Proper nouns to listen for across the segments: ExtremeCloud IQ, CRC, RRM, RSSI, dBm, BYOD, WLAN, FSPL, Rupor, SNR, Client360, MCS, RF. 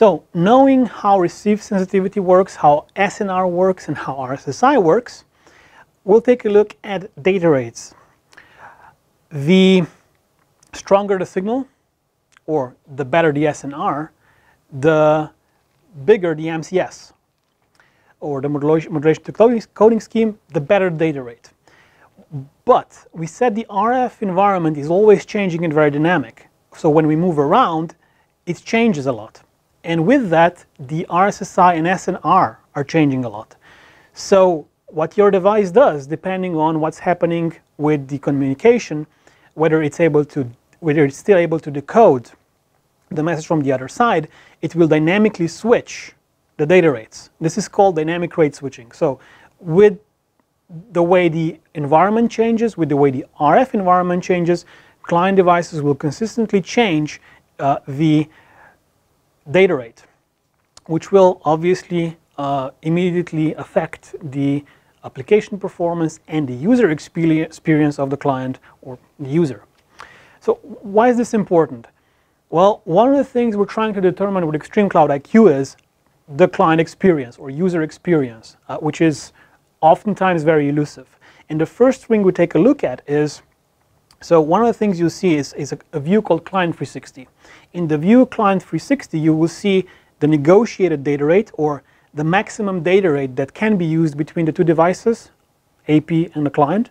So knowing how receive sensitivity works, how SNR works, and how RSSI works, we'll take a look at data rates. The stronger the signal, or the better the SNR, the bigger the MCS, or the modulation to coding scheme, the better data rate. But we said the RF environment is always changing and very dynamic. So when we move around, it changes a lot. And with that, the RSSI and SNR are changing a lot. So what your device does, depending on what's happening with the communication, whether it's still able to decode the message from the other side, it will dynamically switch the data rates. This is called dynamic rate switching. So with the way the environment changes, with the way the RF environment changes, client devices will consistently change the data rate, which will obviously immediately affect the application performance and the user experience of the client or the user. So why is this important? Well, one of the things we're trying to determine with ExtremeCloud IQ is the client experience or user experience, which is oftentimes very elusive. And the first thing we take a look at is, so one of the things you'll see is a view called Client360. In the view Client360, you will see the negotiated data rate or the maximum data rate that can be used between the two devices, AP and the client,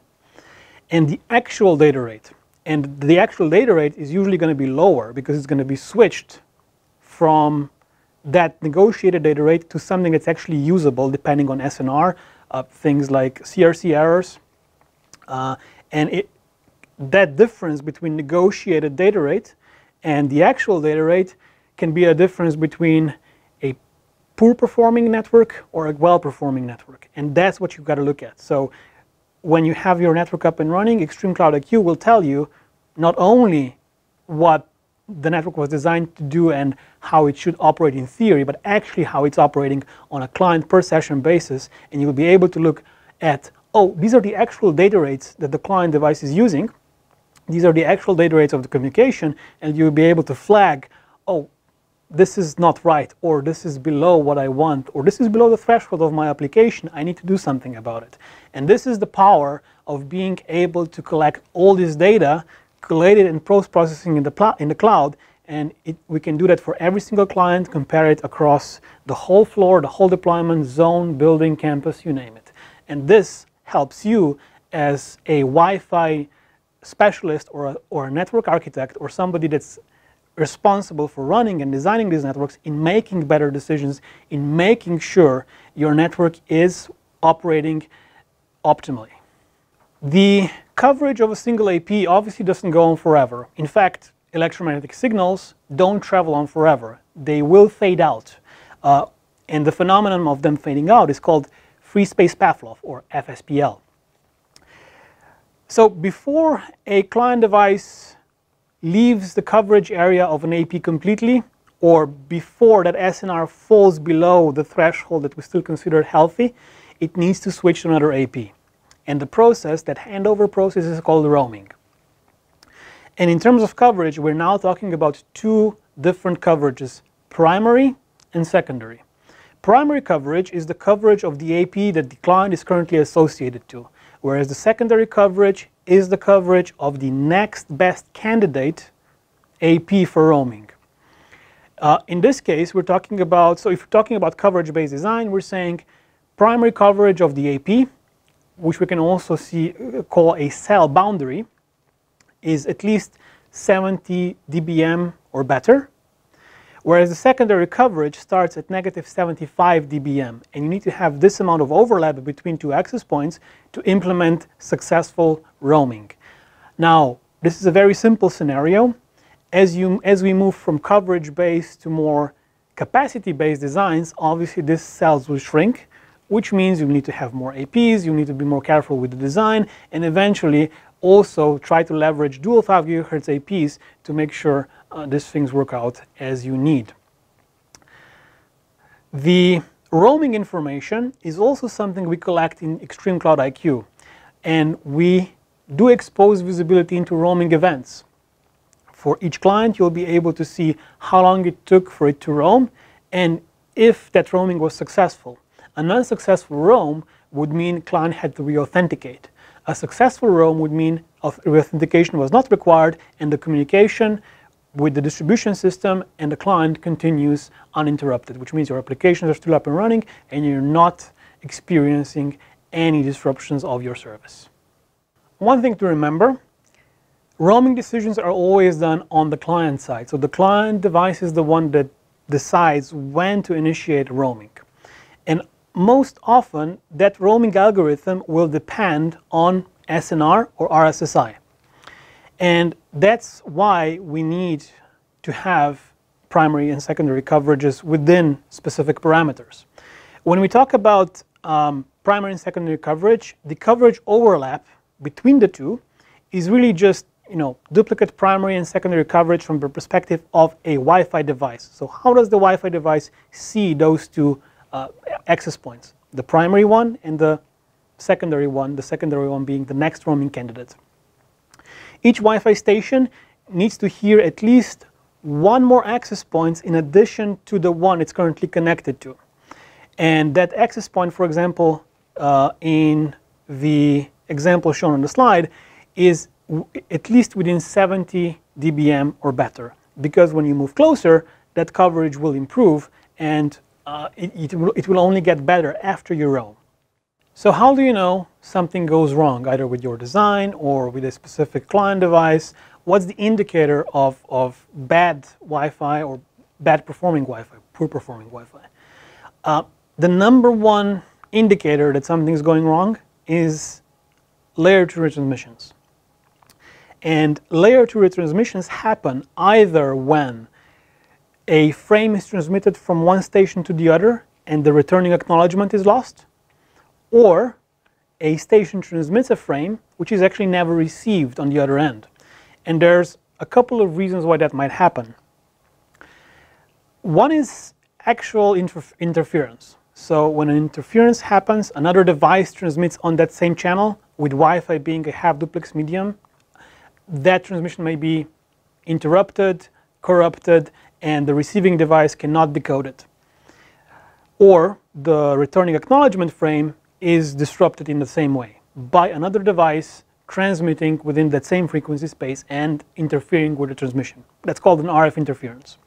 and the actual data rate. And the actual data rate is usually going to be lower because it's going to be switched from that negotiated data rate to something that's actually usable depending on SNR, things like CRC errors, that difference between negotiated data rate and the actual data rate can be a difference between a poor performing network or a well performing network. And that's what you've got to look at. So when you have your network up and running, ExtremeCloud IQ will tell you not only what the network was designed to do and how it should operate in theory, but actually how it's operating on a client per session basis. And you'll be able to look at, oh, these are the actual data rates that the client device is using. These are the actual data rates of the communication, and you'll be able to flag, oh, this is not right, or this is below what I want, or this is below the threshold of my application. I need to do something about it. And this is the power of being able to collect all this data, collate it and post-processing in the cloud, and we can do that for every single client, compare it across the whole floor, the whole deployment, zone, building, campus, you name it. And this helps you as a Wi-Fi specialist or a network architect or somebody that's responsible for running and designing these networks in making better decisions, in making sure your network is operating optimally. The coverage of a single AP obviously doesn't go on forever. In fact, electromagnetic signals don't travel on forever. They will fade out. And the phenomenon of them fading out is called free space path-loss, or FSPL. So before a client device leaves the coverage area of an AP completely, or before that SNR falls below the threshold that we still consider healthy, it needs to switch to another AP. And the process, that handover process, is called roaming. And in terms of coverage, we're now talking about two different coverages, primary and secondary. Primary coverage is the coverage of the AP that the client is currently associated to, whereas the secondary coverage is the coverage of the next best candidate AP for roaming. In this case, we're talking about, so if we're talking about coverage-based design, we're saying primary coverage of the AP, which we can also call a cell boundary, is at least 70 dBm or better, whereas the secondary coverage starts at -75 dBm, and you need to have this amount of overlap between two access points to implement successful roaming. Now, this is a very simple scenario. As we move from coverage-based to more capacity-based designs, obviously these cells will shrink, which means you need to have more APs, you need to be more careful with the design, and eventually also try to leverage dual 5 GHz APs to make sure these things work out as you need. The roaming information is also something we collect in ExtremeCloud IQ, and we do expose visibility into roaming events. For each client, you'll be able to see how long it took for it to roam, And if that roaming was successful, an unsuccessful roam would mean client had to re-authenticate. A successful roam would mean re-authentication was not required, and the communication with the distribution system and the client continues uninterrupted, which means your applications are still up and running and you're not experiencing any disruptions of your service. One thing to remember, roaming decisions are always done on the client side. So the client device is the one that decides when to initiate roaming. And most often that roaming algorithm will depend on SNR or RSSI. And that's why we need to have primary and secondary coverages within specific parameters. When we talk about primary and secondary coverage, the coverage overlap between the two is really just, you know, duplicate primary and secondary coverage from the perspective of a Wi-Fi device. So how does the Wi-Fi device see those two access points? The primary one and the secondary one being the next roaming candidate. Each Wi-Fi station needs to hear at least one more access point in addition to the one it's currently connected to. And that access point, for example, in the example shown on the slide, is at least within 70 dBm or better. Because when you move closer, that coverage will improve, and it will only get better after you roam. So how do you know something goes wrong, either with your design or with a specific client device? What's the indicator of bad Wi-Fi or bad performing Wi-Fi, poor performing Wi-Fi? The number one indicator that something's going wrong is layer 2 retransmissions. And layer 2 retransmissions happen either when a frame is transmitted from one station to the other and the returning acknowledgement is lost, or a station transmits a frame which is actually never received on the other end. And there's a couple of reasons why that might happen. One is actual interference. So when an interference happens, another device transmits on that same channel, with Wi-Fi being a half duplex medium. That transmission may be interrupted, corrupted, and the receiving device cannot decode it. Or the returning acknowledgement frame is disrupted in the same way by another device transmitting within that same frequency space and interfering with the transmission. That's called an RF interference.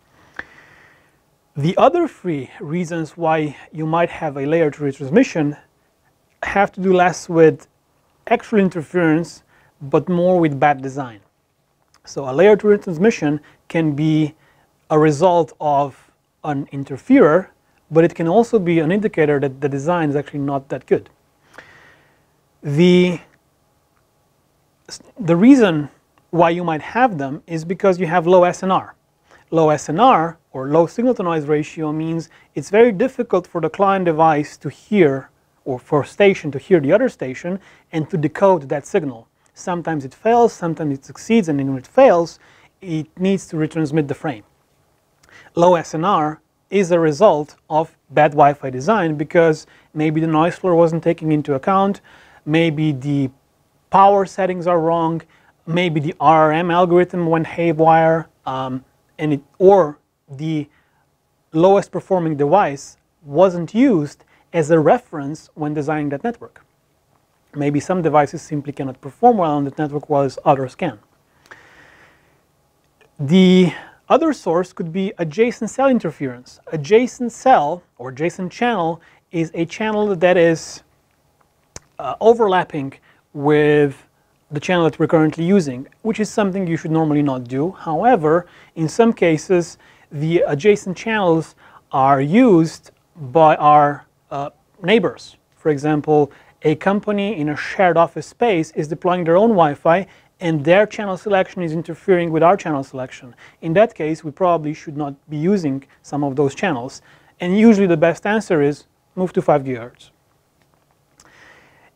The other three reasons why you might have a layer 2 retransmission have to do less with actual interference but more with bad design. So a layer 2 retransmission can be a result of an interferer, but it can also be an indicator that the design is actually not that good. The reason why you might have them is because you have low SNR. Low SNR, or low signal-to-noise ratio, means it's very difficult for the client device to hear, or for a station to hear the other station and to decode that signal. Sometimes it fails, sometimes it succeeds, and when it fails, it needs to retransmit the frame. Low SNR is a result of bad Wi-Fi design because maybe the noise floor wasn't taken into account, maybe the power settings are wrong, maybe the RRM algorithm went haywire, or the lowest performing device wasn't used as a reference when designing that network. Maybe some devices simply cannot perform well on that network while others can. The other source could be adjacent cell interference. Adjacent cell or adjacent channel is a channel that is overlapping with the channel that we're currently using, which is something you should normally not do. However, in some cases, the adjacent channels are used by our neighbors. For example, a company in a shared office space is deploying their own Wi-Fi, and their channel selection is interfering with our channel selection. In that case, we probably should not be using some of those channels. And usually the best answer is move to 5 GHz.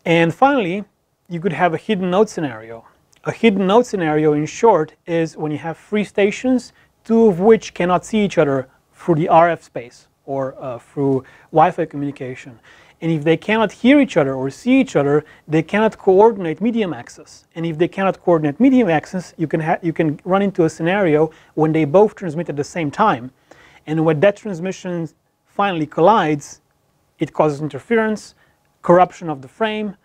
And finally, you could have a hidden node scenario. A hidden node scenario, in short, is when you have 3 stations, 2 of which cannot see each other through the RF space or through Wi-Fi communication. And if they cannot hear each other or see each other, they cannot coordinate medium access. And if they cannot coordinate medium access, you can run into a scenario when they both transmit at the same time. And when that transmission finally collides, it causes interference, corruption of the frame.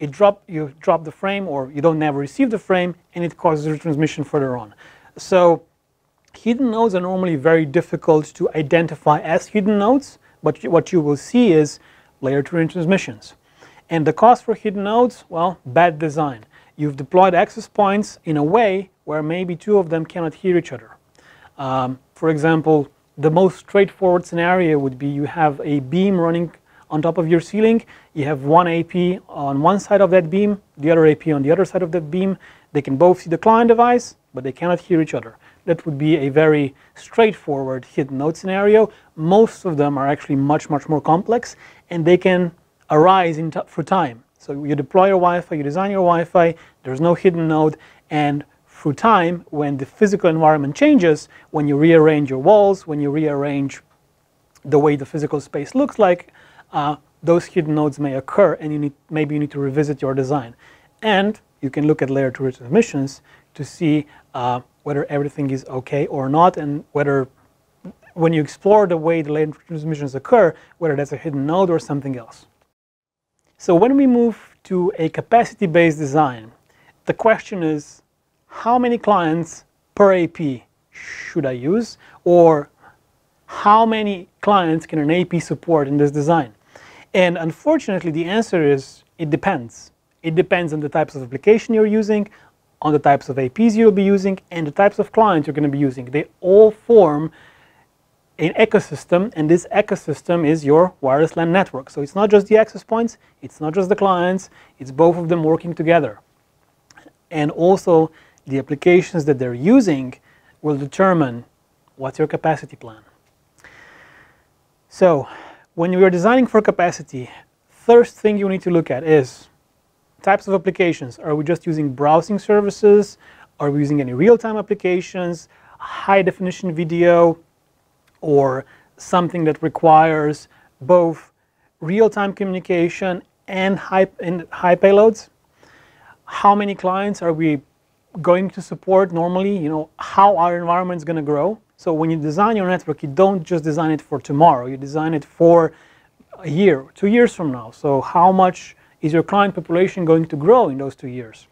You drop the frame, or you don't ever receive the frame, and it causes retransmission further on. So hidden nodes are normally very difficult to identify as hidden nodes, but what you will see is layer 2 retransmissions. And the cost for hidden nodes, well, bad design. You've deployed access points in a way where maybe two of them cannot hear each other. For example, the most straightforward scenario would be you have a beam running on top of your ceiling. You have one AP on one side of that beam, the other AP on the other side of that beam. They can both see the client device, but they cannot hear each other. That would be a very straightforward hidden node scenario. Most of them are actually much, much more complex, and they can arise through time. So you deploy your Wi-Fi, you design your Wi-Fi, there's no hidden node, and through time, when the physical environment changes, when you rearrange your walls, when you rearrange the way the physical space looks like, those hidden nodes may occur, and maybe you need to revisit your design. And you can look at layer 2 retransmissions to see whether everything is okay or not, and whether, when you explore the way the layer 2 retransmissions occur, whether that's a hidden node or something else. So when we move to a capacity-based design, the question is, how many clients per AP should I use, or how many clients can an AP support in this design? And unfortunately, the answer is, it depends. It depends on the types of application you're using, on the types of APs you'll be using, and the types of clients you're going to be using. They all form an ecosystem, and this ecosystem is your wireless LAN network. So it's not just the access points, it's not just the clients, it's both of them working together. And also, the applications that they're using will determine what's your capacity plan. So, when you're designing for capacity, first thing you need to look at is types of applications. Are we just using browsing services? Are we using any real-time applications, high-definition video, or something that requires both real-time communication and high payloads? How many clients are we going to support normally? You know, how our environment is going to grow? So when you design your network, you don't just design it for tomorrow. You design it for a year, 2 years from now. So how much is your client population going to grow in those 2 years?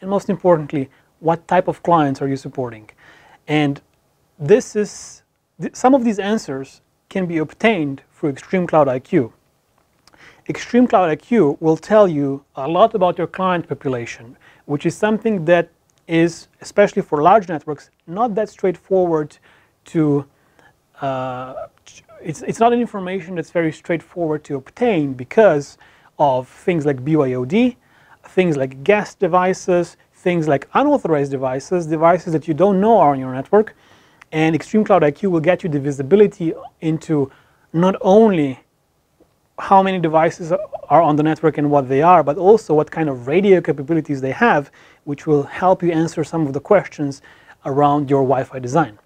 And most importantly, what type of clients are you supporting? And this is, some of these answers can be obtained through ExtremeCloud IQ. ExtremeCloud IQ will tell you a lot about your client population, which is something that is, especially for large networks, not that straightforward to, it's not an information that's very straightforward to obtain because of things like BYOD, things like guest devices, things like unauthorized devices, devices that you don't know are on your network. And ExtremeCloud IQ will get you the visibility into not only how many devices are on the network and what they are, but also what kind of radio capabilities they have, which will help you answer some of the questions around your Wi-Fi design.